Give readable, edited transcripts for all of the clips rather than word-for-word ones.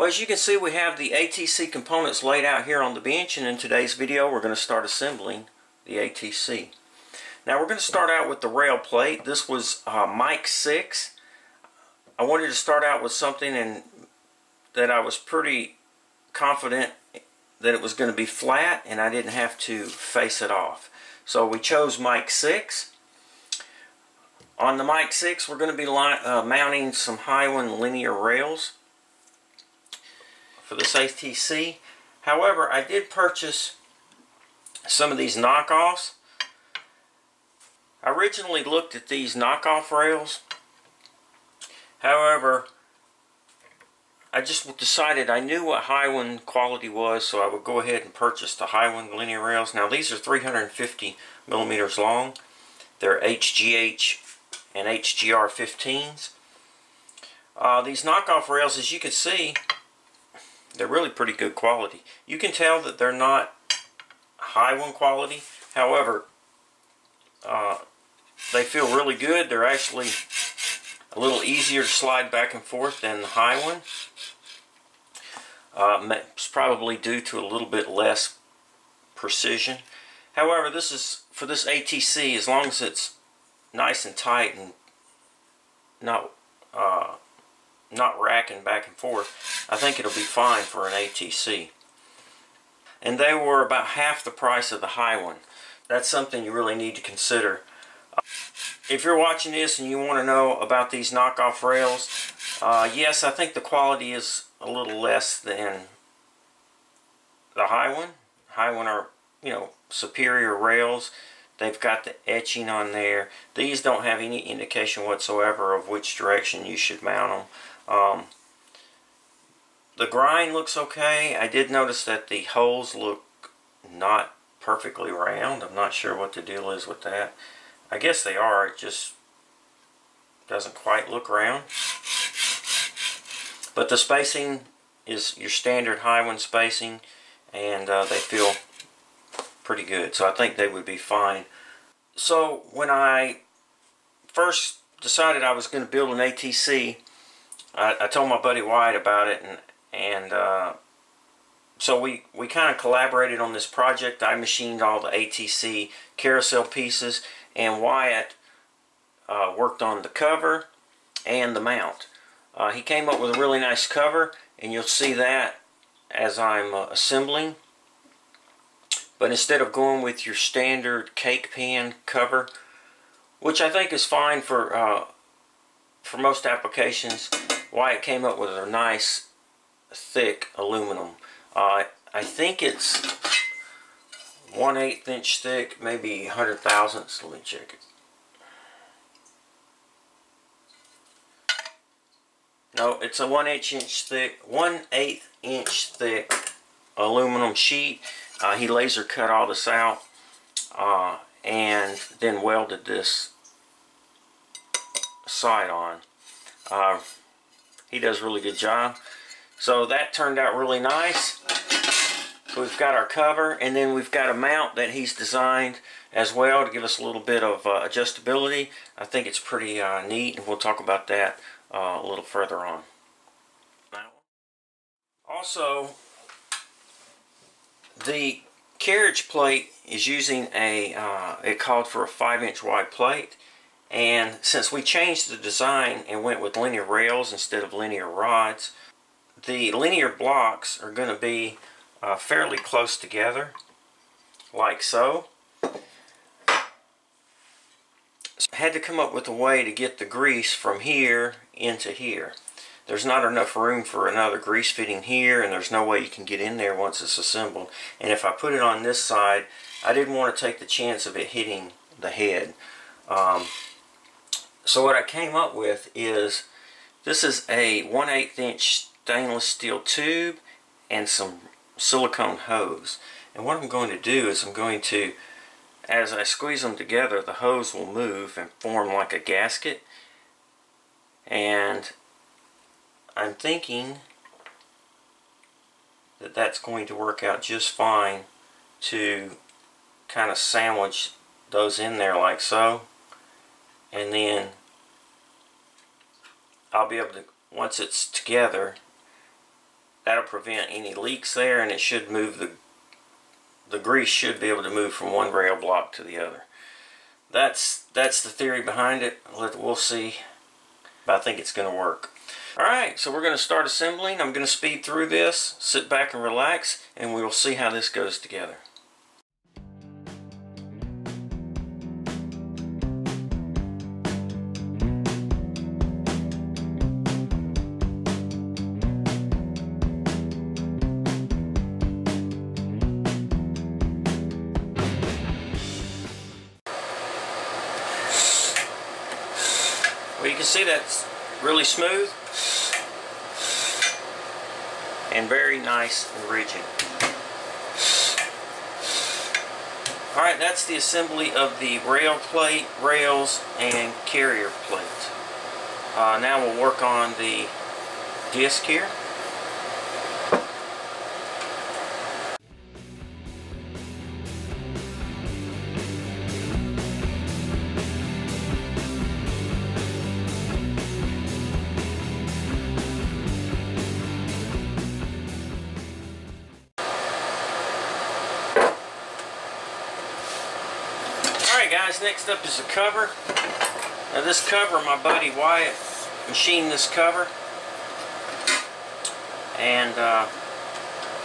Well, as you can see, we have the ATC components laid out here on the bench, and in today's video we're going to start assembling the ATC. Now we're going to start out with the rail plate. This was Mike 6. I wanted to start out with something that I was pretty confident that it was going to be flat and I didn't have to face it off. So we chose Mike 6. On the Mike 6 we're going to be mounting some Hiwin linear rails for this ATC. However, I did purchase some of these knockoffs. I originally looked at these knockoff rails. However, I just decided I knew what Hiwin quality was, so I would go ahead and purchase the Hiwin linear rails. Now these are 350 millimeters long. They're HGH and HGR15s. These knockoff rails, as you can see, they're really pretty good quality. You can tell that they're not Hiwin quality. However, they feel really good. They're actually a little easier to slide back and forth than the Hiwin. It's probably due to a little bit less precision. However, this is for this ATC, as long as it's nice and tight and not racking back and forth, I think it'll be fine for an ATC. And they were about half the price of the Hiwin. That's something you really need to consider. If you're watching this and you want to know about these knockoff rails, yes, I think the quality is a little less than the Hiwin. Hiwin are, you know, superior rails. They've got the etching on there. These don't have any indication whatsoever of which direction you should mount them. The grind looks okay. I did notice that the holes look not perfectly round. I'm not sure what the deal is with that. I guess they are, it just doesn't quite look round. But the spacing is your standard Hiwin spacing, and they feel pretty good, so I think they would be fine. So when I first decided I was going to build an ATC, I told my buddy Wyatt about it, so we kind of collaborated on this project. I machined all the ATC carousel pieces, and Wyatt worked on the cover and the mount. He came up with a really nice cover, and you'll see that as I'm assembling. But instead of going with your standard cake pan cover, which I think is fine for most applications, Wyatt came up with a nice thick aluminum. I think it's 1/8 inch thick, maybe 100 thousandths. Let me check it. No, it's a 1/8 inch thick aluminum sheet. He laser cut all this out and then welded this side on. He does a really good job. So that turned out really nice. We've got our cover, and then we've got a mount that he's designed as well to give us a little bit of adjustability. I think it's pretty neat, and we'll talk about that a little further on. Also, the carriage plate is using a, it called for a 5-inch wide plate, and since we changed the design and went with linear rails instead of linear rods, the linear blocks are going to be fairly close together, like so. I had to come up with a way to get the grease from here into here. There's not enough room for another grease fitting here, and there's no way you can get in there once it's assembled. And if I put it on this side, I didn't want to take the chance of it hitting the head. So what I came up with is, this is a 1/8 inch stainless steel tube and some silicone hose, and what I'm going to do is I'm going to, as I squeeze them together, the hose will move and form like a gasket, and I'm thinking that that's going to work out just fine to kind of sandwich those in there like so, and then I'll be able to, once it's together, That'll prevent any leaks there, and it should move the grease should be able to move from one rail block to the other. That's the theory behind it. We'll see. But I think it's going to work. Alright, so we're going to start assembling. I'm going to speed through this, sit back and relax, and we will see how this goes together. See, that's really smooth and very nice and rigid. Alright, that's the assembly of the rail plate, rails, and carrier plate. Now we'll work on the disc here. Next up is the cover. Now this cover, my buddy Wyatt machined this cover, and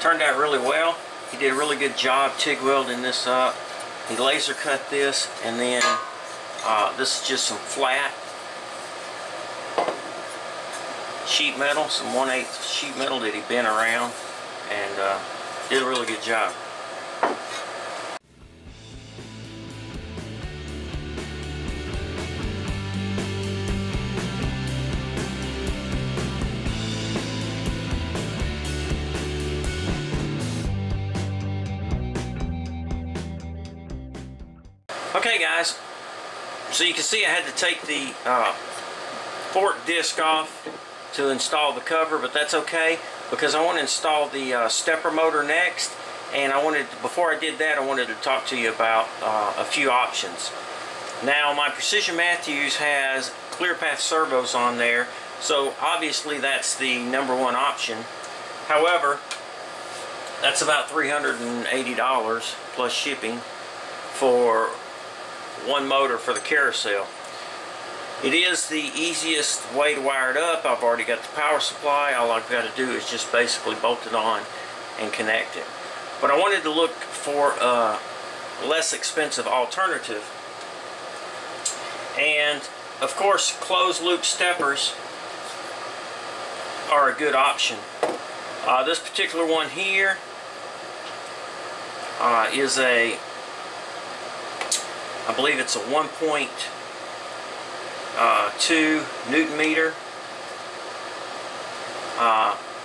turned out really well. He did a really good job TIG welding this up. He laser cut this, and then this is just some flat sheet metal, some 1/8 sheet metal that he bent around, and did a really good job. Okay guys, so you can see I had to take the fork disc off to install the cover, but that's okay because I want to install the stepper motor next, and I wanted to, before I did that, I wanted to talk to you about a few options. Now my Precision Matthews has ClearPath servos on there, so obviously that's the #1 option. However, that's about $380 plus shipping for one motor for the carousel. It is the easiest way to wire it up. I've already got the power supply. All I've got to do is just basically bolt it on and connect it. But I wanted to look for a less expensive alternative. And of course, closed loop steppers are a good option. This particular one here is a, I believe it's a 1.2 Newton meter.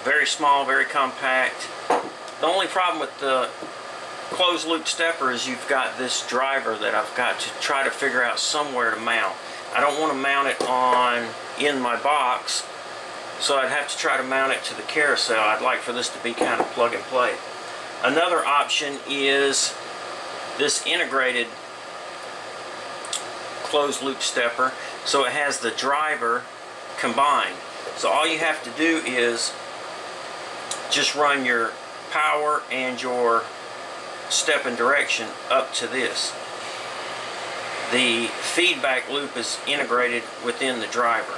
Very small, very compact. The only problem with the closed loop stepper is you've got this driver that I've got to try to figure out somewhere to mount. I don't want to mount it in my box, so I'd have to try to mount it to the carousel. I'd like for this to be kind of plug and play. Another option is this integrated closed loop stepper, so it has the driver combined. So all you have to do is just run your power and your step and direction up to this. The feedback loop is integrated within the driver.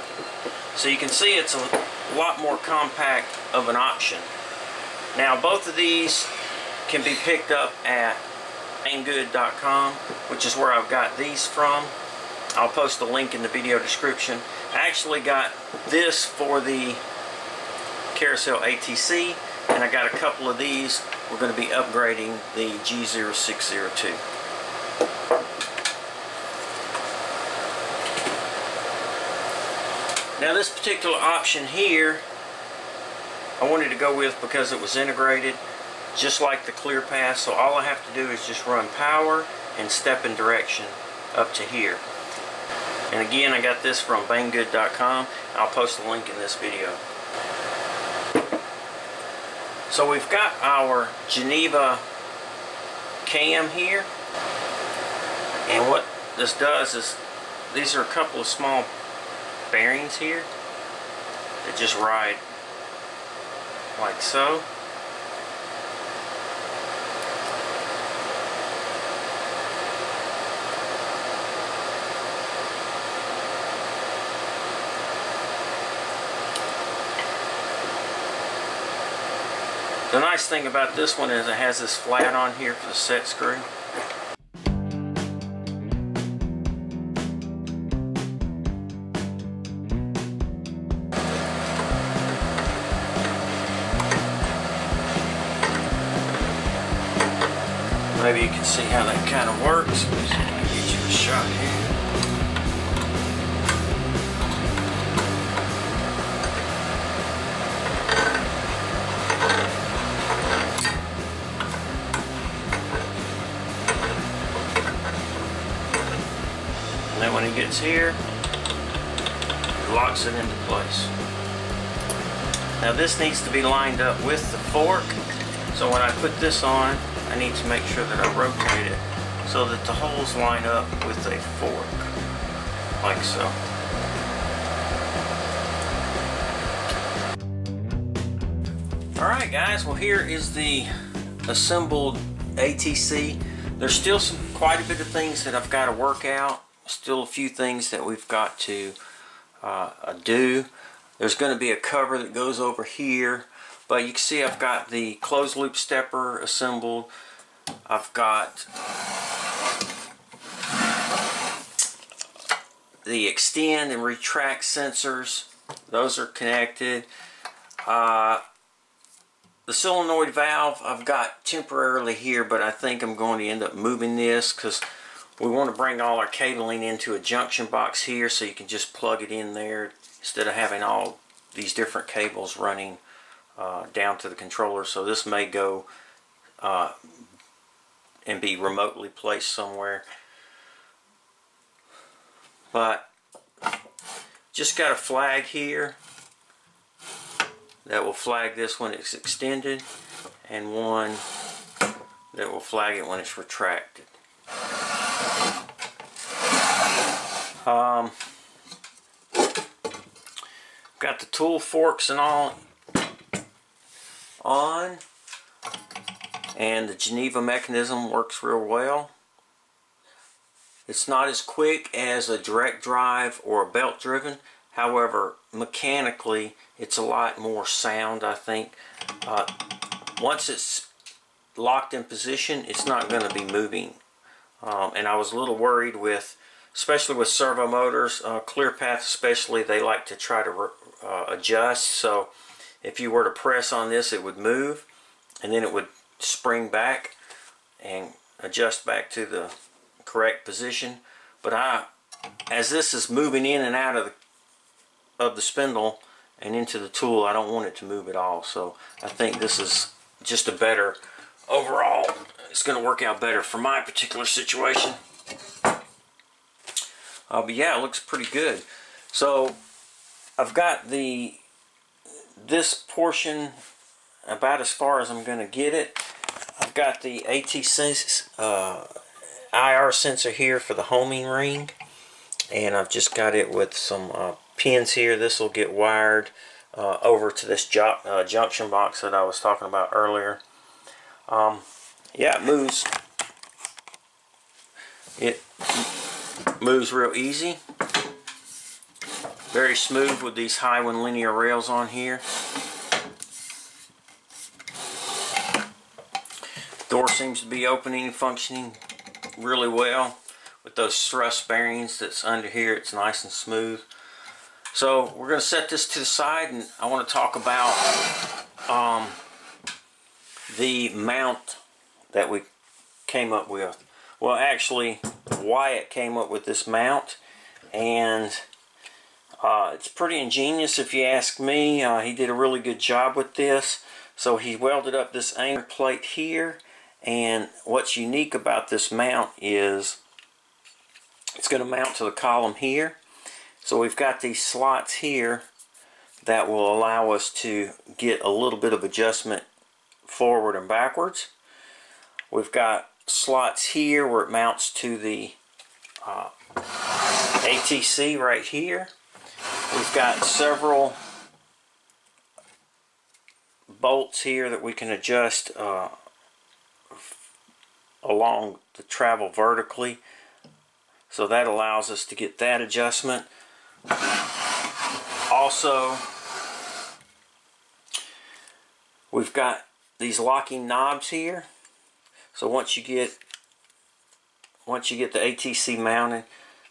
So you can see it's a lot more compact of an option. Now both of these can be picked up at banggood.com, which is where I've got these from. I'll post a link in the video description. I actually got this for the Carousel ATC, and I got a couple of these. We're going to be upgrading the G0602. Now this particular option here I wanted to go with because it was integrated just like the ClearPath, so all I have to do is just run power and step in direction up to here. And again, I got this from banggood.com. I'll post the link in this video. So we've got our Geneva cam here. And what this does is, these are a couple of small bearings here that just ride like so. The nice thing about this one is it has this flat on here for the set screw. Maybe you can see how that kind of works. I'm just going to get you a shot here. Gets here, locks it into place. Now this needs to be lined up with the fork, so when I put this on, I need to make sure that I rotate it so that the holes line up with a fork, like so. Alright guys, well here is the assembled ATC. There's still quite a bit of things that I've got to work out. Still a few things that we've got to do. There's going to be a cover that goes over here, but you can see I've got the closed loop stepper assembled. I've got the extend and retract sensors. Those are connected. The solenoid valve I've got temporarily here, but I think I'm going to end up moving this because we want to bring all our cabling into a junction box here so you can just plug it in there instead of having all these different cables running down to the controller. So this may go and be remotely placed somewhere. But just got a flag here that will flag this when it's extended and one that will flag it when it's retracted. Got the tool forks and all on, and the Geneva mechanism works real well. It's not as quick as a direct drive or a belt driven, however mechanically it's a lot more sound, I think. Once it's locked in position, it's not going to be moving, and I was a little worried with, especially with servo motors, ClearPath especially, they like to try to adjust. So if you were to press on this, it would move and then it would spring back and adjust back to the correct position. But as this is moving in and out of the spindle and into the tool, I don't want it to move at all. So I think this is just a better overall. It's going to work out better for my particular situation. But yeah, it looks pretty good. So I've got this portion about as far as I'm going to get it. I've got the ATC IR sensor here for the homing ring, and I've just got it with some pins here. This will get wired over to this junction box that I was talking about earlier. Yeah, it moves real easy, very smooth with these Hiwin linear rails on here. Door seems to be opening, functioning really well with those thrust bearings that's under here. It's nice and smooth. So we're going to set this to the side, and I want to talk about the mount that we came up with. Well, actually, Wyatt came up with this mount, and it's pretty ingenious if you ask me. He did a really good job with this. So he welded up this anchor plate here, and what's unique about this mount is it's going to mount to the column here. So we've got these slots here that will allow us to get a little bit of adjustment forward and backwards. We've got slots here where it mounts to the ATC right here. We've got several bolts here that we can adjust along the travel vertically. So that allows us to get that adjustment. Also, we've got these locking knobs here. So once you get the ATC mounted,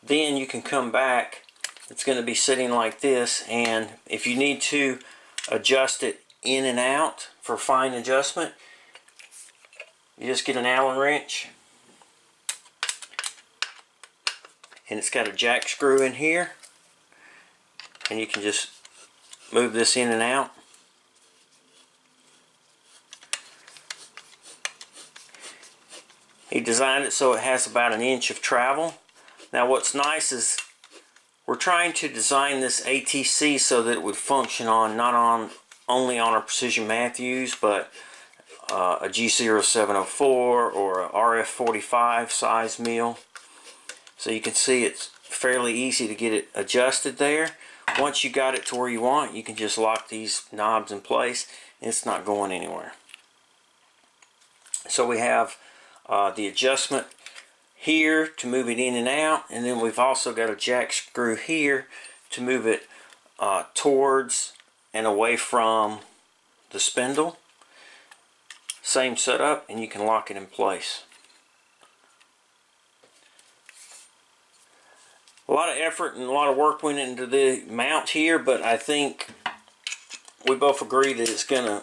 then you can come back. It's going to be sitting like this, and if you need to adjust it in and out for fine adjustment, you just get an Allen wrench, and it's got a jack screw in here, and you can just move this in and out. He designed it so it has about an inch of travel. Now what's nice is we're trying to design this ATC so that it would function on not only on a Precision Matthews, but a G0704 or a RF45 size mill. So you can see it's fairly easy to get it adjusted there. Once you got it to where you want, you can just lock these knobs in place, and it's not going anywhere. So we have the adjustment here to move it in and out, and then we've also got a jack screw here to move it towards and away from the spindle. Same setup, and you can lock it in place. A lot of effort and a lot of work went into the mount here, but I think we both agree that it's going to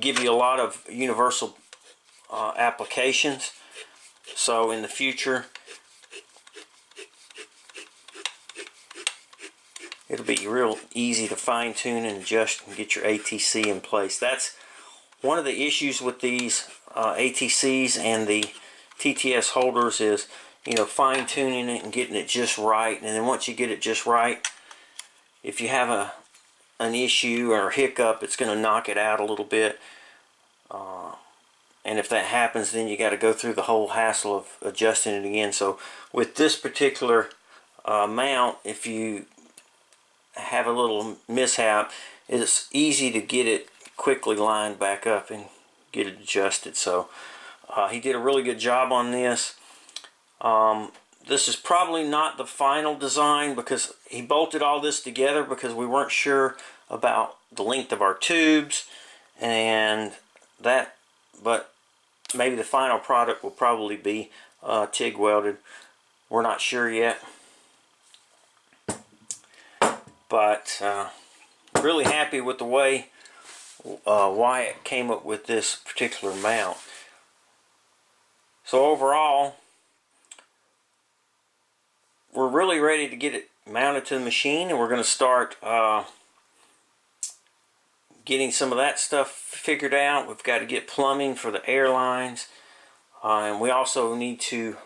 give you a lot of universal applications. So in the future, it'll be real easy to fine tune and adjust and get your ATC in place. That's one of the issues with these ATCs and the TTS holders is, you know, fine tuning it and getting it just right. And then once you get it just right, if you have an issue or a hiccup, it's going to knock it out a little bit. And if that happens, then you got to go through the whole hassle of adjusting it again. So with this particular mount, if you have a little mishap, it's easy to get it quickly lined back up and get it adjusted. So he did a really good job on this. This is probably not the final design, because he bolted all this together because we weren't sure about the length of our tubes and that. But maybe the final product will probably be TIG welded. We're not sure yet. But really happy with the way Wyatt came up with this particular mount. So overall, we're really ready to get it mounted to the machine, and we're going to start getting some of that stuff figured out. We've got to get plumbing for the airlines, and we also need to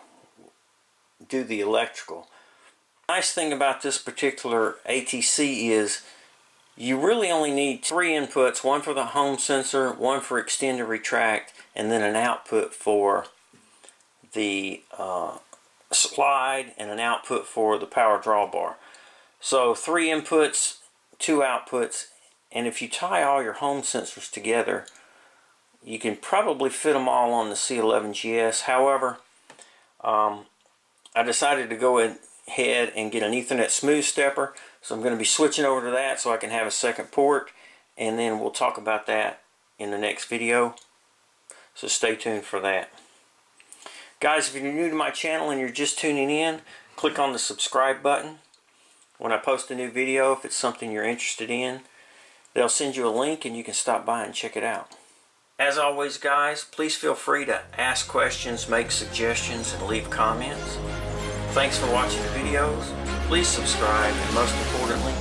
do the electrical. The nice thing about this particular ATC is you really only need 3 inputs, one for the home sensor, one for extend and retract, and then an output for the slide and an output for the power drawbar. So 3 inputs, 2 outputs, and if you tie all your home sensors together, you can probably fit them all on the C11GS. However, I decided to go ahead and get an Ethernet smooth stepper, so I'm going to be switching over to that so I can have a second port, and then we'll talk about that in the next video, so stay tuned for that. Guys, if you're new to my channel and you're just tuning in, click on the subscribe button. When I post a new video, if it's something you're interested in, they'll send you a link and you can stop by and check it out. As always, guys, please feel free to ask questions, make suggestions, and leave comments. Thanks for watching the videos. Please subscribe, and most importantly,